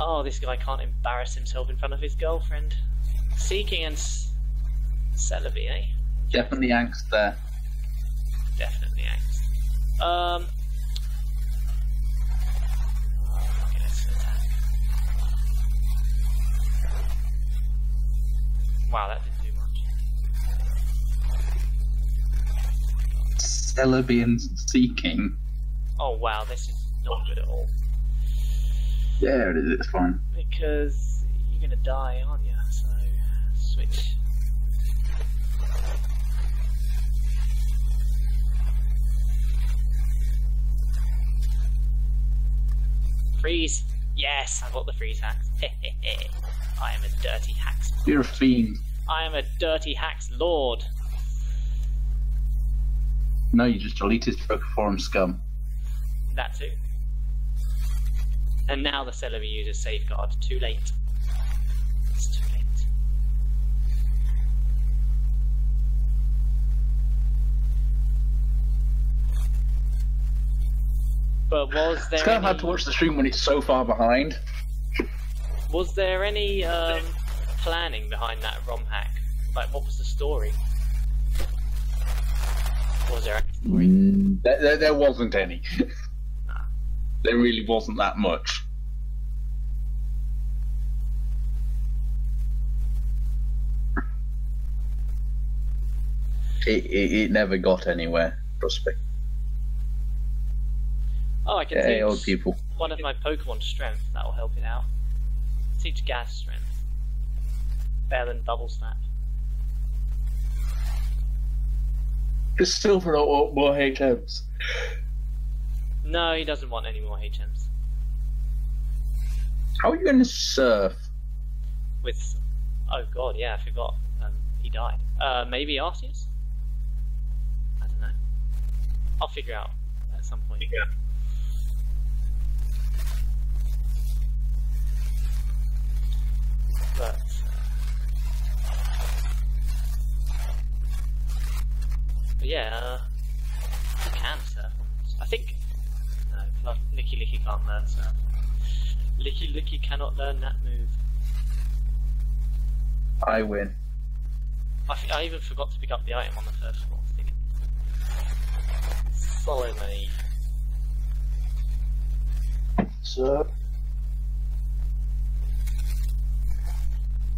Oh, this guy can't embarrass himself in front of his girlfriend. Seeking and Celebi, eh? Definitely angst there. Definitely angst. Okay, let's attack. Wow, that didn't do much. Celebi and Seeking. Oh wow, this is not good at all. Yeah, it is, it's fine. Because you're gonna die, aren't you? So, switch. Freeze! Yes, I got the freeze hacks. I am a dirty hacks lord. You're a fiend. I am a dirty hacks lord. No, you just deleted forum scum. That too. And now the Celebi uses Safeguard. Too late. It's too late. But was there? It's kind of hard to watch the stream when it's so far behind. Was there any planning behind that ROM hack? Like, what was the story? Was there any story? There wasn't any. There really wasn't that much. It never got anywhere, trust me. Oh, I can teach old people. One of my Pokemon strength, that'll help it out. Teach gas strength. Better than double snap. It's still for more HMs. No, he doesn't want any more HMs. How are you going to surf? With... oh god, yeah, I forgot. He died. Maybe Arceus? I don't know. I'll figure out at some point. Yeah. But... yeah, you can surf. I think... Licky can't learn that. Licky cannot learn that move. I win. I even forgot to pick up the item on the first floor. Solemnly. Sir.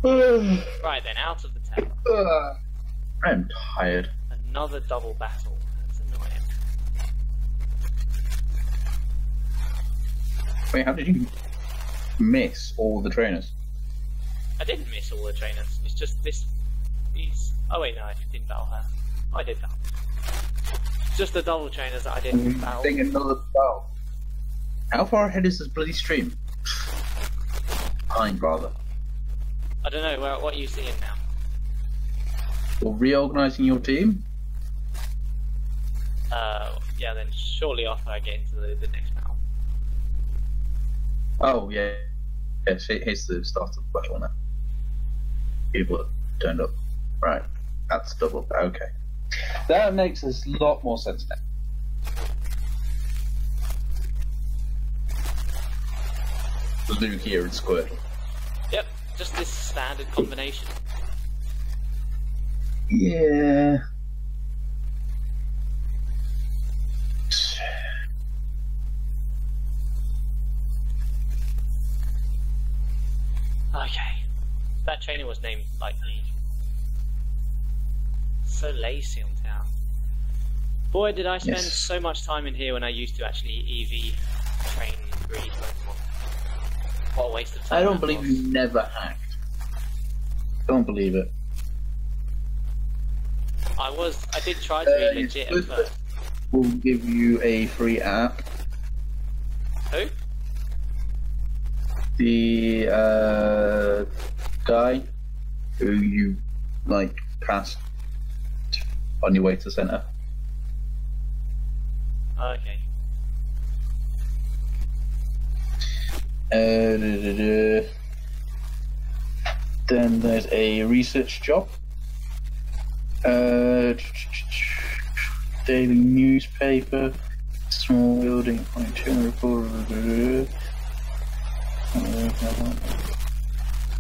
Right then, out of the tower. I am tired. Another double battle. Wait, how did you miss all the trainers? I didn't miss all the trainers, it's just this... these... oh wait, no, I didn't battle her. I did battle. It's just the double trainers that I didn't battle. Doing another battle. How far ahead is this bloody stream? Behind, rather. I don't know, what are you seeing now? You're reorganising your team? Yeah, then shortly after I get into the next battle. Oh, yeah. Yes, here's the start of the battle now. People have turned up. Right. That's double. Okay. That makes a lot more sense now. Luke here and Squirtle. Yep. Just this standard combination. Yeah. Okay, that trainer was named like the Solaceon Town. Boy, did I spend so much time in here when I used to actually EV train and breed Pokemon. What a waste of time. I don't believe you never hacked. Don't believe it. I did try to be legit at first. We'll give you a free app. Who? The guy who you like passed on your way to center. Okay. Then there's a research job. Daily newspaper, small building, 0.2.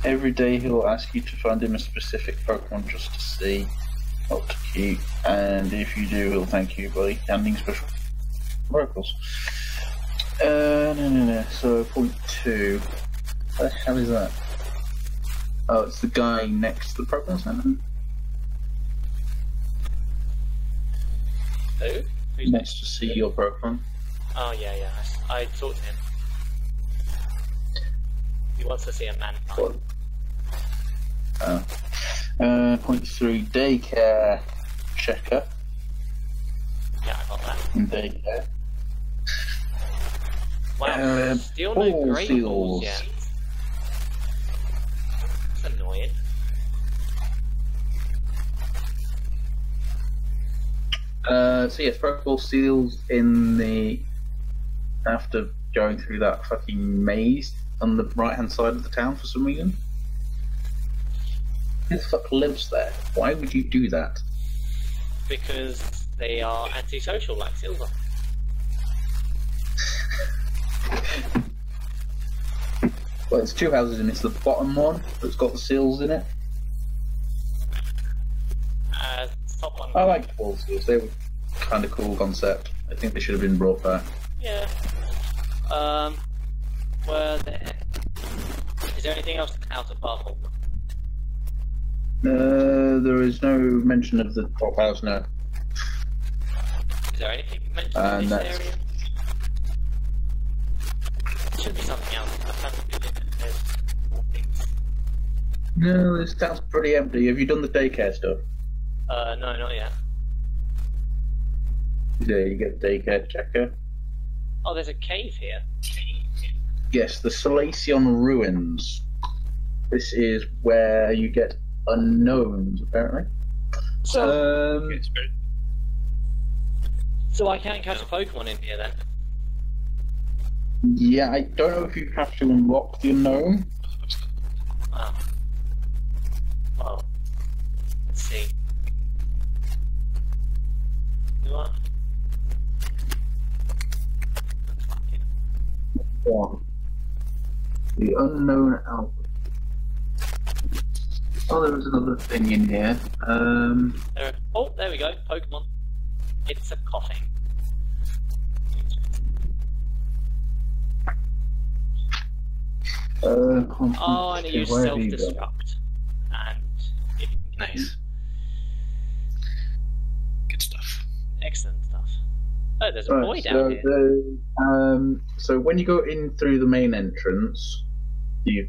Every day he'll ask you to find him a specific Pokemon just to see what to keep, and if you do, he'll thank you by handing special oracles. So point 2. What the hell is that? Oh, it's the guy next to the Pokemon Center. Who? Who's next to see your Pokemon? Oh yeah, yeah, I talked to him. He wants to see a man. Point 3, daycare checker. Yeah, I got that. Daycare. Wow, still no great balls yet. That's annoying. So yes, Pokeball seals in the... after going through that fucking maze on the right-hand side of the town for some reason. Who the fuck lives there? Why would you do that? Because they are antisocial, like Silver. Well, it's 2 houses, and it's the bottom one that's got the seals in it. Top one. I like the wall seals. They were kind of cool concept. I think they should have been brought back. Yeah. Is there anything else out of Barthol? There is no mention of the top house, no. Is there anything mentioned in this area? There should be something else. No, this town's pretty empty. Have you done the daycare stuff? No, not yet. There, you get the daycare checker. Oh, there's a cave here. Yes, the Solaceon Ruins. This is where you get unknowns, apparently. So, so I can't catch a Pokemon in here, then? Yeah, I don't know if you have to unlock the unknown. Wow. Well, let's see. You want? One. The unknown album. Oh, there was another thing in here. Oh, there we go. Pokemon. It's a coughing. Oh, and I use self-destruct. And if you can nice. Good stuff. Excellent stuff. Oh, there's a void down here. So when you go in through the main entrance, you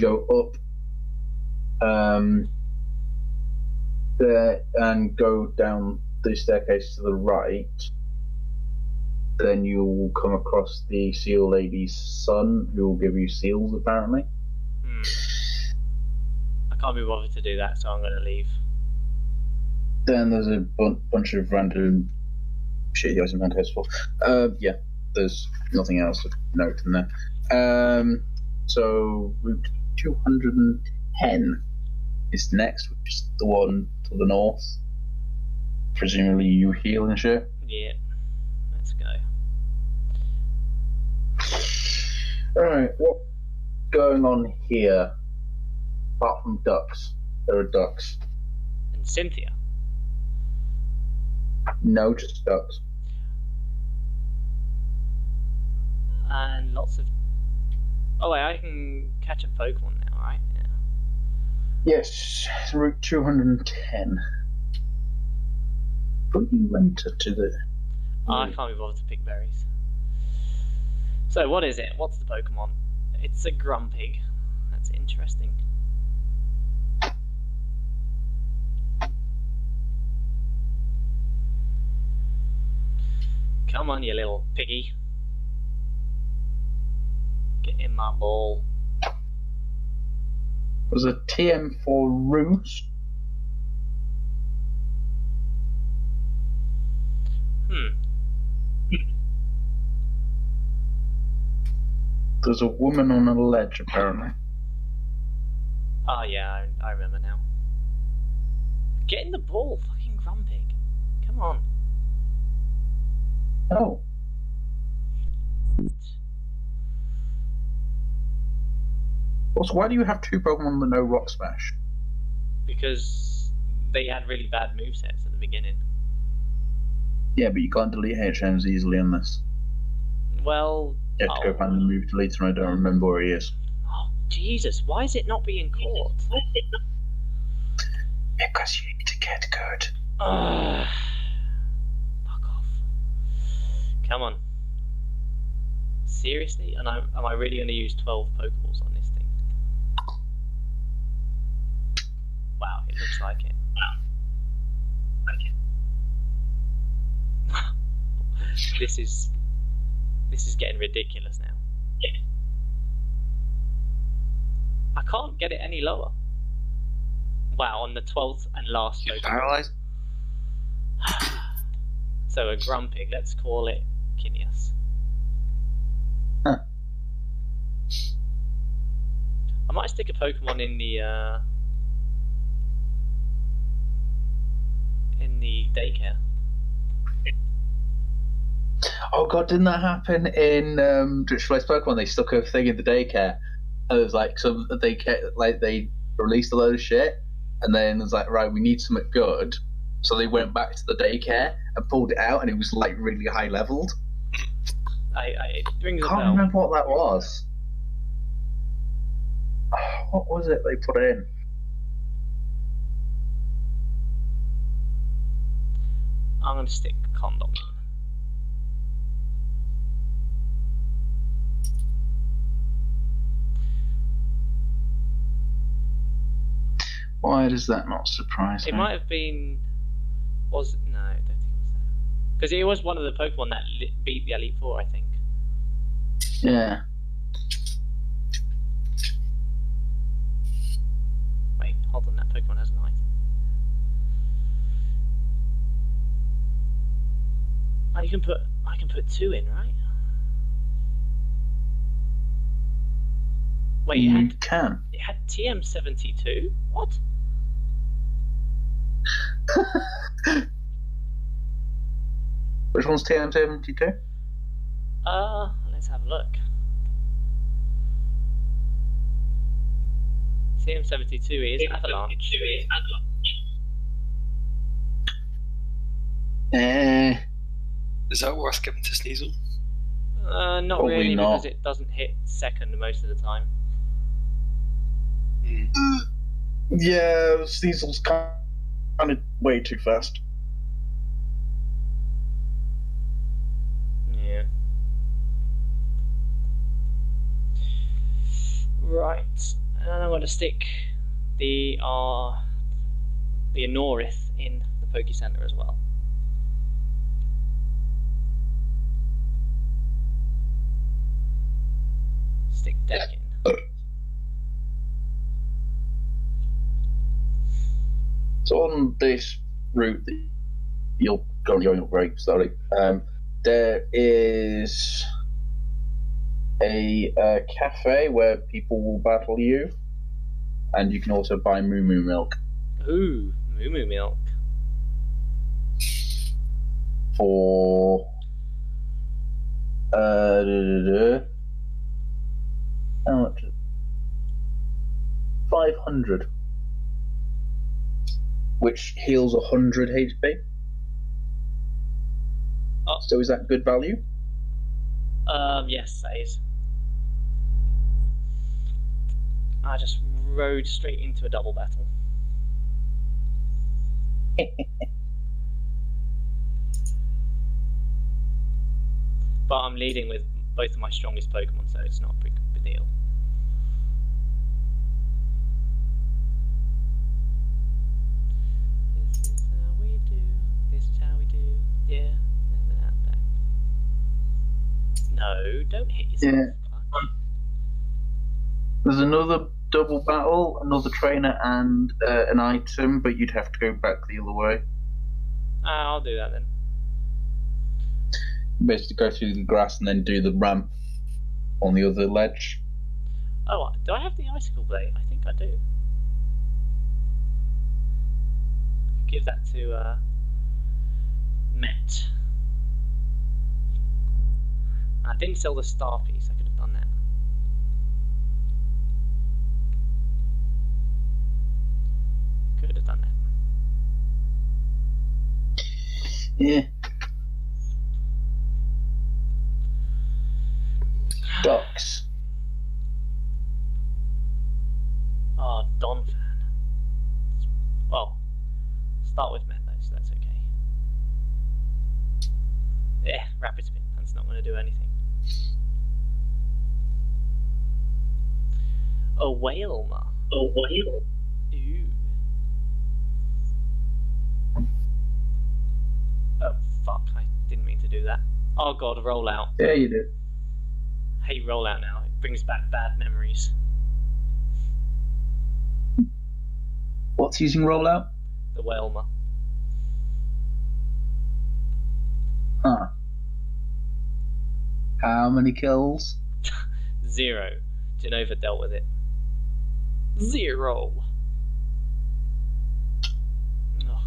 go up. There and go down the staircase to the right. Then you'll come across the seal lady's son, who will give you seals apparently. I can't be bothered to do that, so I'm going to leave. Then there's a bunch of random shit you guys haven't heard before. Yeah, there's nothing else of note in there. So Route 210 is next, which is the one to the north. Presumably you heal and shit. Yeah. Let's go. Alright, what's going on here? Apart from ducks. There are ducks. And Cynthia? No, just ducks. And lots of... Oh wait, I can catch a Pokemon now, right? Yeah. Yes, Route 210. But you went to the... Oh, I can't be bothered to pick berries. So what is it? What's the Pokemon? It's a Grumpig. That's interesting. Come on, you little piggy. Get in my ball. It was a TM for Roost. There's a woman on a ledge, apparently. Oh, yeah, I remember now. Get in the ball, fucking Grumpig. Come on. Oh. Also, why do you have two Pokemon that know Rock Smash? Because they had really bad movesets at the beginning. Yeah, but you can't delete HMs easily on this. Well... You have to go find the move deleter and I don't remember where he is. Oh, Jesus, why is it not being caught? Because you need to get good. Fuck off. Come on. Seriously? And am I really going to use 12 Pokeballs on this thing? Wow, it looks like it. This is getting ridiculous now. Yeah. I can't get it any lower. Wow, on the 12th and last. You're paralyzed. So a Grumpig, let's call it Kineas. Huh. I might stick a Pokemon in the daycare. Oh god, didn't that happen in Dreadplate's Pokemon? They stuck a thing in the daycare, and it was like some they released a load of shit, and then it was like, right, we need something good, so they went back to the daycare and pulled it out, and it was like really high leveled. I can't remember what that was. Oh, what was it they put in? I'm gonna stick Condom. Why does that not surprise me? It might have been... Was... No, I don't think it was that. Because it was one of the Pokemon that beat the Elite Four, I think. Yeah. Wait, hold on, that Pokemon has an eye. Oh, you can put... I can put two in, right? Wait, it had TM72? What? Which one's TM72? Let's have a look. TM72 is Avalanche. Is that worth giving to Sneasel? Not probably really, not. Because it doesn't hit second most of the time. Yeah, Sneasel's kind of way too fast. Yeah. Right, and I'm going to stick the Anorith in the Poké Center as well. Stick Deck in. So on this route that you're going up very slowly, there is a cafe where people will battle you, and you can also buy Moo Moo Milk. Ooh, Moo Moo Milk. For... How much? 500. Which heals 100 HP. Oh. So is that good value? Yes, that is. I just rode straight into a double battle. But I'm leading with both of my strongest Pokemon, so it's not a big deal. Yeah, and then out back. No, don't hit yourself. Yeah. There's another double battle, another trainer, and an item, but you'd have to go back the other way. I'll do that then. You basically go through the grass and then do the ramp on the other ledge. Oh, do I have the icicle blade? I think I do. Give that to... Met. I didn't sell the star piece, I could have done that. Yeah. Docks. Oh, Donphan. Well, start with Metho, so that's okay. Yeah, Rapid Spin. That's not going to do anything. A whale, ma. A whale? Ooh. Oh, fuck. I didn't mean to do that. Oh, God, roll out. Yeah, you did. Hey, roll out now. It brings back bad memories. What's using rollout? The Whelmer. Huh. How many kills? 0. Genova dealt with it. 0. Oh.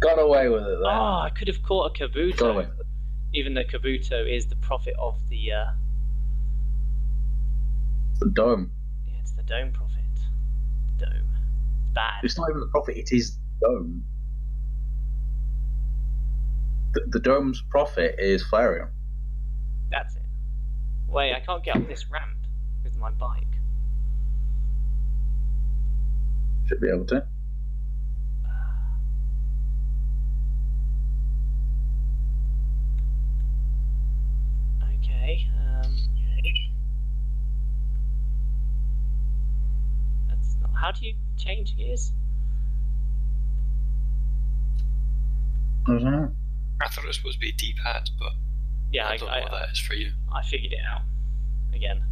Got away with it though. Ah, oh, I could have caught a Kabuto. Got away with it. Even though Kabuto is the prophet of the the dome. Yeah, it's the dome prophet. Dome. It's bad. It's not even the prophet, it is the dome. The dome's prophet is Flareon. That's it. Wait, I can't get up this ramp with my bike. Should be able to. Okay. How do you change gears? I don't know. I thought it was supposed to be D-pad, but yeah, I don't know what that is for you. I figured it out. Again.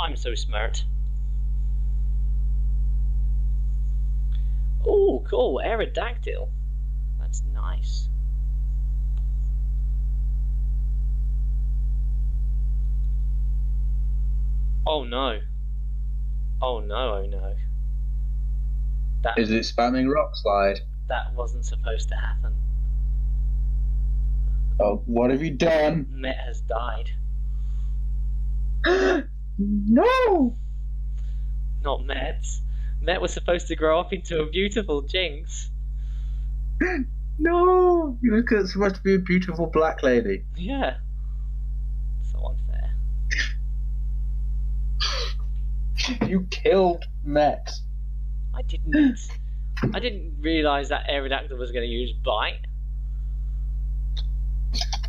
I'm so smart. Oh, cool. Aerodactyl. That's nice. Oh no. Oh no, oh no. That is it spamming rock slide? That wasn't supposed to happen. Oh, what have you done? Met has died. No! Not Met. Met was supposed to grow up into a beautiful Jinx. No! You were supposed to be a beautiful black lady. Yeah. So unfair. You killed Met. I didn't. I didn't realise that Aerodactyl was going to use Bite.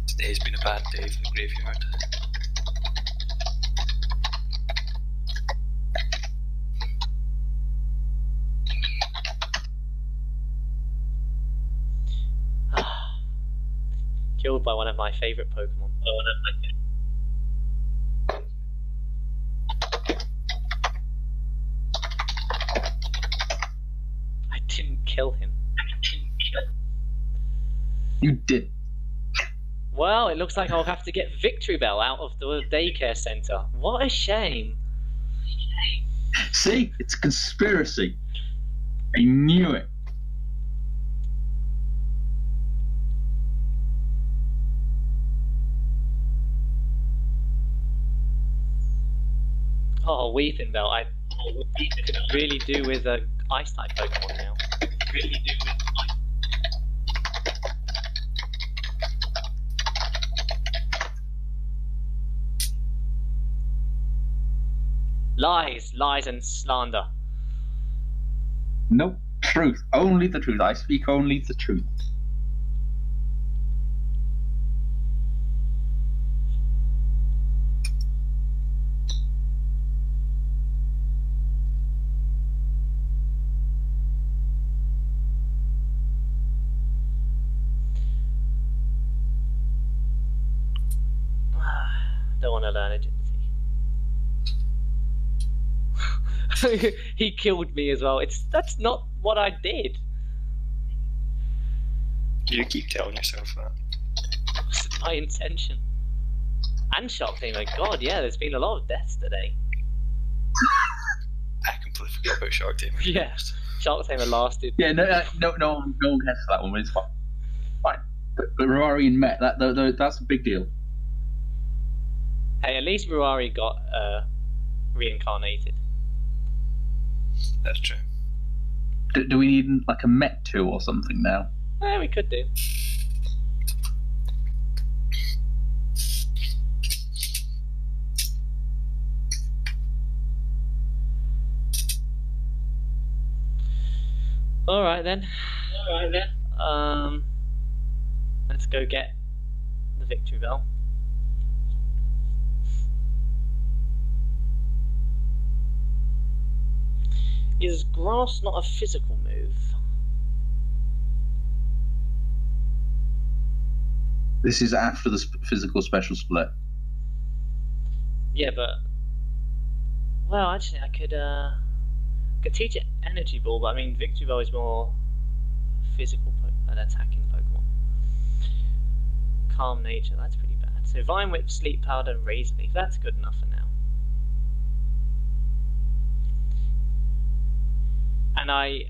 Today's been a bad day for the graveyard. Killed by one of my favourite Pokemon. Oh, no, I didn't. Kill him. You did. Well, it looks like I'll have to get Victory Bell out of the daycare centre. What a shame. See, it's a conspiracy. I knew it. Oh, Weepinbell. I could really do with a ice type Pokemon now. Really do with ice. Lies, lies and slander. Nope, truth, only the truth. I speak only the truth. He killed me as well. That's not what I did. You keep telling yourself that. That wasn't my intention. And Shark Tamer, God, yeah, there's been a lot of deaths today. I completely forgot about Shark Tamer. Yeah, Shark Tamer lasted. Yeah, no one gets that one, but it's fine. Fine. But Ruari and Met, that's a big deal. Hey, at least Ruari got reincarnated. That's true. Do we need like a Met 2 or something now? Eh, we could do. Alright then. Alright then. Let's go get the Victory Bell. Is grass not a physical move? This is after the physical special split. Yeah, but... well, actually, I could teach it Energy Ball, but I mean, Victory Bell is more physical an attacking Pokemon. Calm Nature, that's pretty bad. So Vine Whip, Sleep Powder, Razor Leaf, that's good enough for now. And I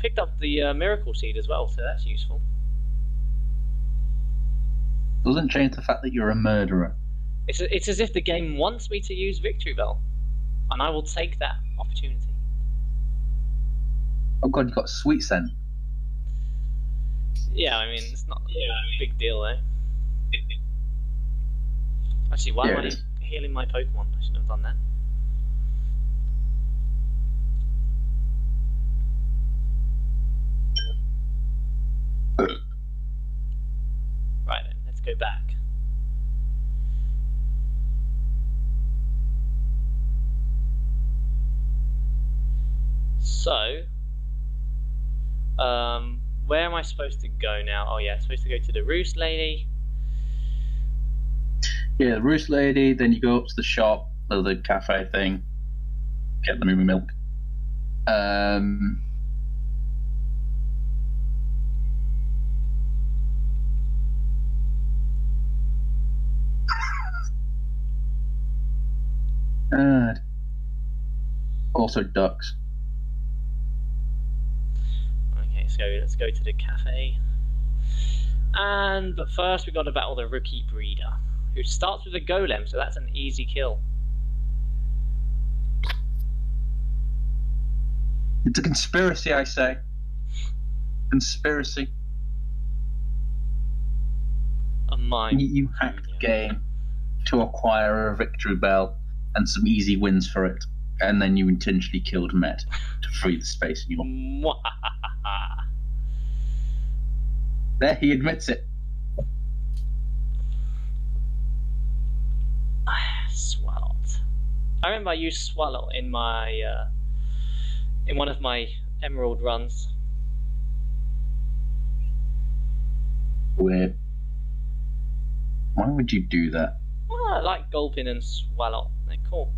picked up the Miracle Seed as well, so that's useful. Doesn't change the fact that you're a murderer. It's as if the game wants me to use Victory Bell, and I will take that opportunity. Oh god, you got Sweet Scent. Yeah, I mean, it's not a big deal, though. Actually, why am I healing my Pokemon? I shouldn't have done that. Right then, let's go back. So, where am I supposed to go now? Oh yeah, I'm supposed to go to the Roost Lady. Yeah, the Roost Lady, then you go up to the shop, the cafe thing, get the Moo Moo Milk. Also ducks. Okay, so let's go to the cafe. And but first we got to battle the Rookie Breeder, who starts with a Golem, so that's an easy kill. It's a conspiracy, I say. Conspiracy. A mind. You hacked the game to acquire a Victory Bell and some easy wins for it, and then you intentionally killed Met to free the space in your... There, he admits it. Swallowed. I remember I used Swallow in my in one of my Emerald runs. Weird. Why would you do that? Well, I like Gulpin and Swallow. They're cool.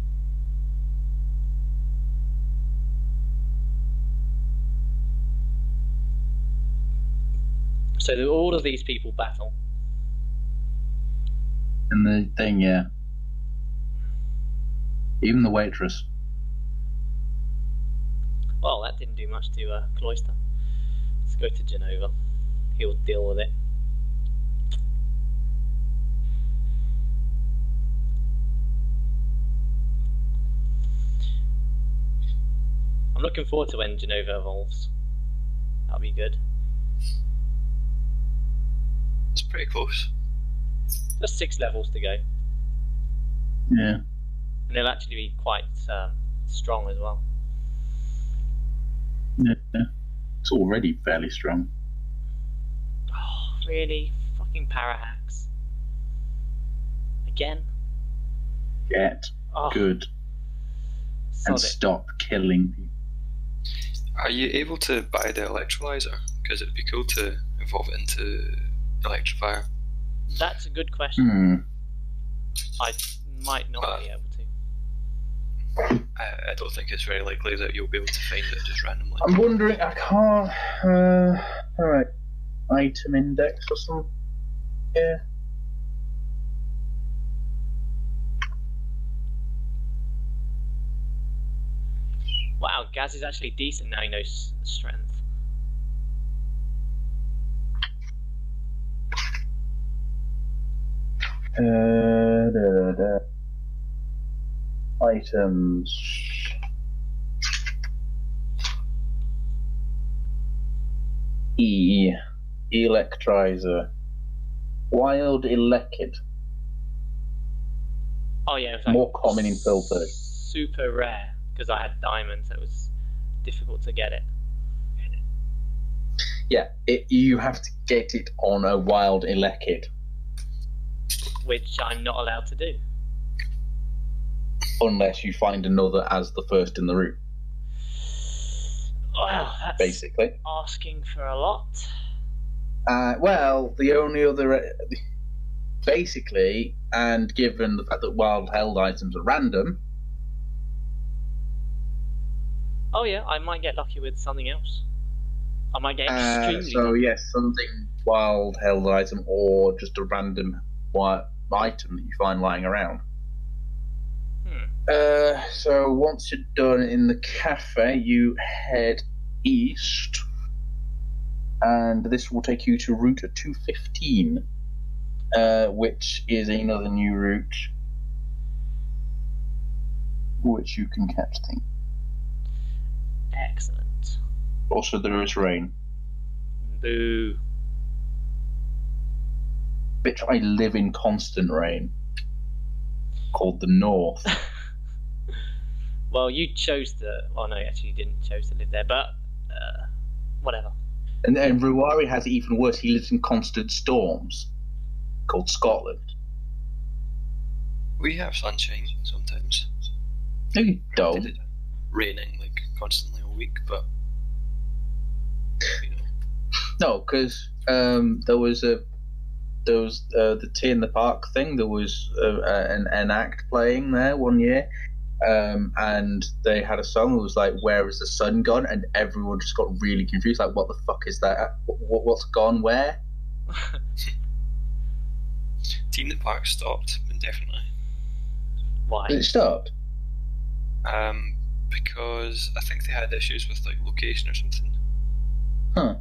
So all of these people battle. And the thing, yeah. Even the waitress. Well, that didn't do much to Cloyster. Let's go to Genova. He'll deal with it. I'm looking forward to when Genova evolves. That'll be good. It's pretty close. Just 6 levels to go. Yeah. And they'll actually be quite strong as well. Yeah. It's already fairly strong. Oh, really? Fucking Parahacks. Again? Get good. And stop killing people. Are you able to buy the Electrolyzer? Because it'd be cool to evolve it into Electrifier. That's a good question. I might not be able to. I don't think it's very likely that you'll be able to find it just randomly. I'm wondering, I can't... alright. Item index or something. Yeah. Wow, Gaz is actually decent now he knows strength. Items. Electrizer. Wild Elekid. Oh yeah, it was like more common in Filter. Super rare, because I had diamonds, so it was difficult to get it. Yeah, you have to get it on a wild Elekid. Which I'm not allowed to do. Unless you find another as the first in the route. Wow, that's basically asking for a lot. Well, the only other... Basically, and given the fact that wild held items are random... Oh yeah, I might get lucky with something else. I might get extremely lucky. Yes, something wild held item or just a random item that you find lying around. So once you're done in the cafe, you head east, and this will take you to Route 215, which is another new route, which you can catch things. Excellent. Also, there is rain. Boo. Bitch, I live in constant rain. Called the North. Well, you chose to... Well, no, actually, you didn't chose to live there, but... whatever. And then Ruari has it even worse. He lives in constant storms. Called Scotland. We have sunshine sometimes. No, you don't. It's raining, like, constantly all week, but... You know. No, because there was the tea in the park thing. There was an act playing there one year, and they had a song that was like, "Where is the sun gone?" and everyone just got really confused, like, "What the fuck is that? What's gone where?" Tea in the park stopped indefinitely. Why? It stopped. Because I think they had issues with like location or something. Huh.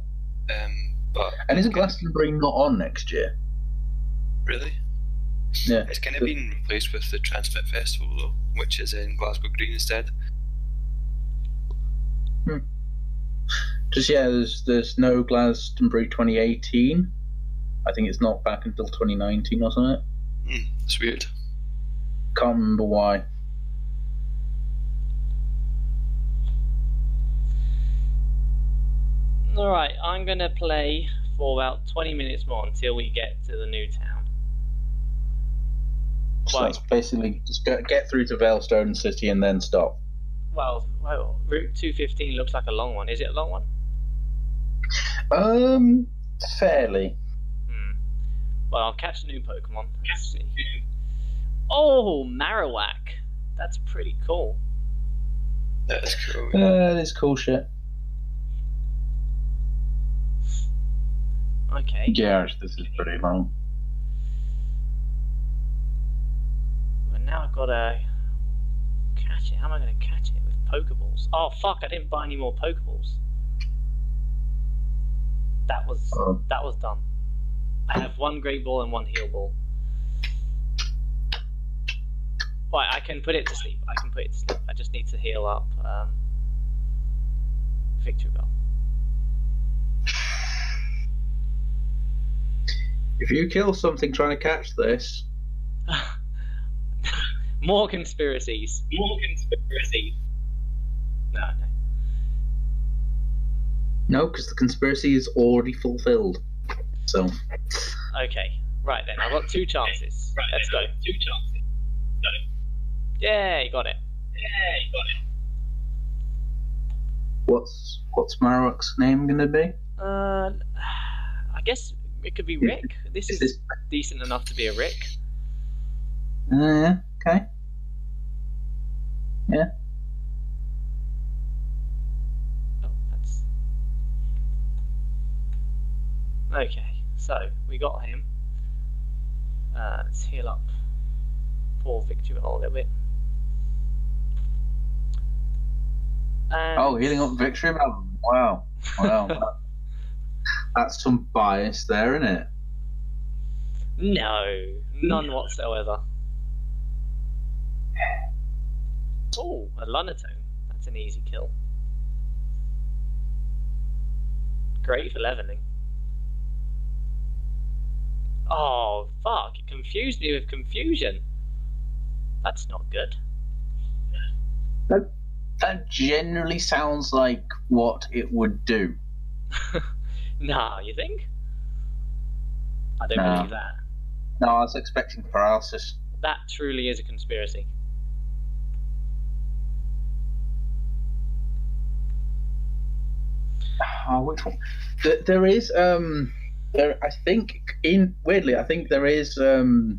But and isn't Glastonbury not on next year? Really? Yeah. It's kind of been replaced with the Transmit Festival, though, which is in Glasgow Green instead. Hmm. Just, yeah, there's no Glastonbury 2018. I think it's not back until 2019 or something. Hmm, that's weird. Can't remember why. Alright, I'm going to play for about 20 minutes more until we get to the new town. So that's basically just get through to Veilstone City and then stop. Well, Route 215 looks like a long one. Is it a long one? Fairly. Well, I'll catch a new Pokemon. Let's see. Oh, Marowak. That's pretty cool. That is cool. That is cool shit. Okay. Yeah, this is pretty long. And now I've got to catch it. How am I going to catch it with Pokeballs? Oh fuck! I didn't buy any more Pokeballs. That was dumb. I have one Great Ball and one Heal Ball. Right, I can put it to sleep. I just need to heal up Victory Bell. If you kill something trying to catch this... More conspiracies. No. No, because the conspiracy is already fulfilled. So... Okay, right then. I've got two chances. Right, let's go. Got it. Yay, got it. What's Marowak's name going to be? I guess... It could be Rick. This is decent enough to be a Rick. Yeah, okay. Yeah. Oh, that's... Okay, so we got him. Let's heal up poor Victory Bell a little bit. And... Oh, healing up Victory Bell? Wow. That's some bias there, isn't it? No, none whatsoever. Oh, a Lunatone. That's an easy kill. Great for leveling. Oh, fuck. It confused me with confusion. That's not good. That generally sounds like what it would do. Nah, you think? I don't believe that. No, I was expecting paralysis. That truly is a conspiracy. Oh, which one? There is, I think, weirdly, I think there is, there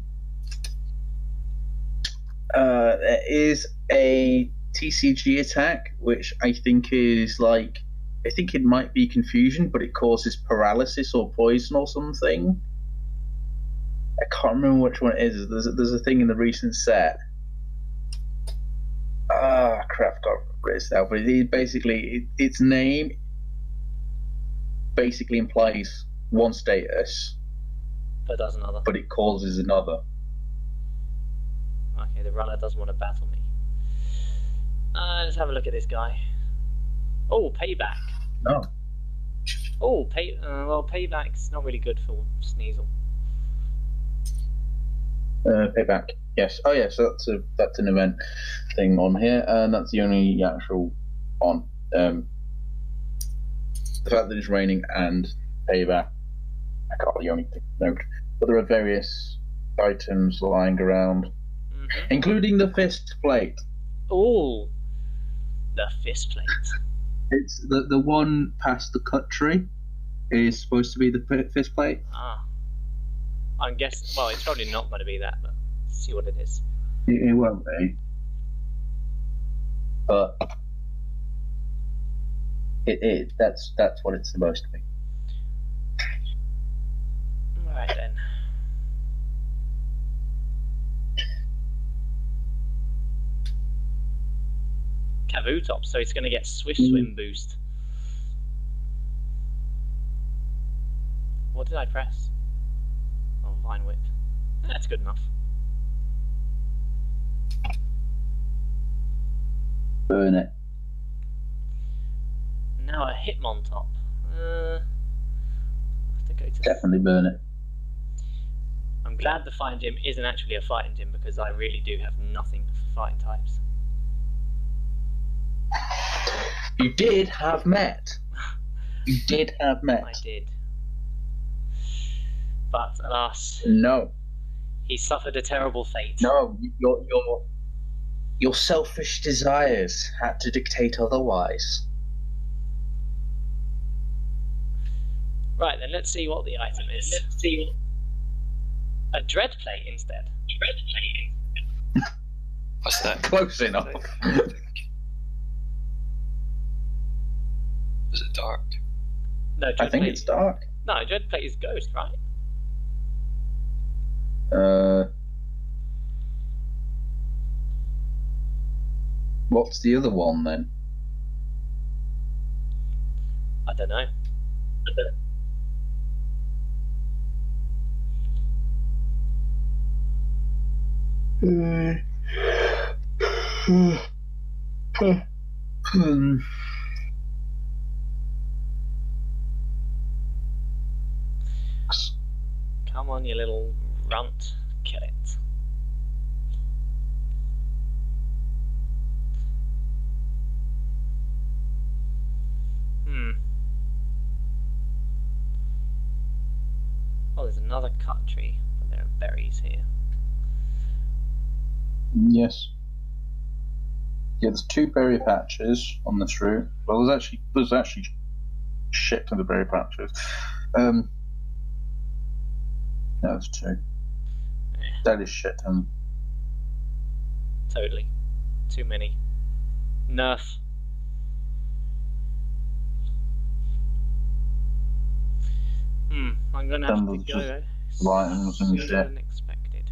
is a TCG attack, which I think is like, I think it might be confusion, but it causes paralysis or poison or something. I can't remember which one it is. There's a thing in the recent set. Crap, I can't remember it now, but it basically, its name basically implies one status, but does another. But it causes another. Okay, the runner doesn't want to battle me. Let's have a look at this guy. Oh, payback. No. Oh, well, payback's not really good for Sneasel. Payback. Yes. Oh, yes. Yeah, so that's an event thing on here, and that's the only actual on. The fact that it's raining and payback. I can't really only take note, but there are various items lying around, including the fist plate. Oh, the fist plate. It's the one past the cut tree is supposed to be the fist plate. Ah, I'm guessing. Well, it's probably not going to be that, but let's see what it is. It won't be. But that's what it's supposed to be. All right then. Utop, so it's going to get Swift Swim boost. What did I press? Oh, Vine Whip. That's good enough. Burn it. Now a Hitmontop. I have to go to definitely burn it. I'm glad the fighting gym isn't actually a fighting gym, because I really do have nothing for fighting types. You did have met. You did have met. I did. But alas. No. He suffered a terrible fate. No, your selfish desires had to dictate otherwise. Right then, let's see what the item is. Let's see. A Dreadplate instead. Dreadplate. What's that? Close enough. Is it dark? No, I think it's dark. No, Dreadplate is ghost, right? What's the other one then? I don't know. Come on, you little runt. Kill it. Oh, there's another cut tree, but there are berries here. Yes. Yeah, there's two berry patches on this route. Well, there's actually shit to the berry patches. No, it's two. Yeah. That is shit. Totally. Too many. Nerf. I'm going to have to go sooner and expected.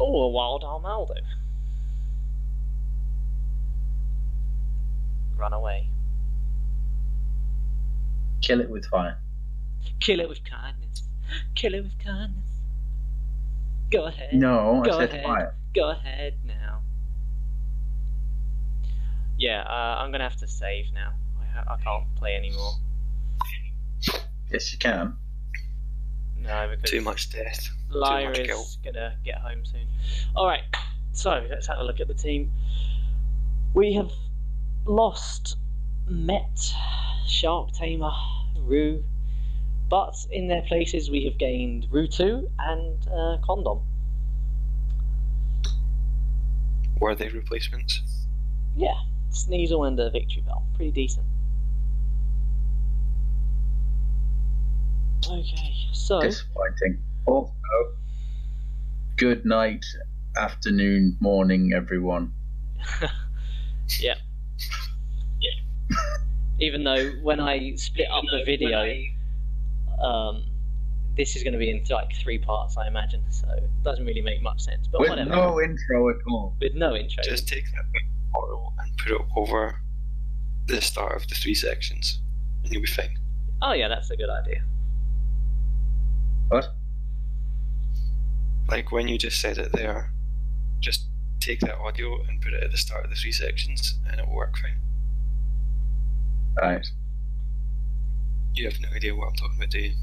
Oh, a wild Armaldo. Run away. Kill it with fire. Kill it with kindness. Kill it with kindness. Go ahead. No, I said fire. Go ahead now. Yeah, I'm gonna have to save now. I can't play anymore. Yes, you can. No, because too much death. Liar is gonna get home soon. Alright, so let's have a look at the team. We have lost Met, Shark Tamer, Rue, but in their places we have gained Route 2 and Condom. Were they replacements? Yeah, Sneasel and Victory Bell. Pretty decent. Okay, so... Disappointing. Also, good night, afternoon, morning, everyone. Yeah. Yeah. Even though when I split up the video, this is going to be in like 3 parts, I imagine, so it doesn't really make much sense. But with whatever. No intro at all. With no intro. Just take that photo and put it over the start of the 3 sections, and you'll be fine. Oh yeah, that's a good idea. What? Like when you just said it there, just take that audio and put it at the start of the 3 sections, and it will work fine. Right. You have no idea what I'm talking about, do you?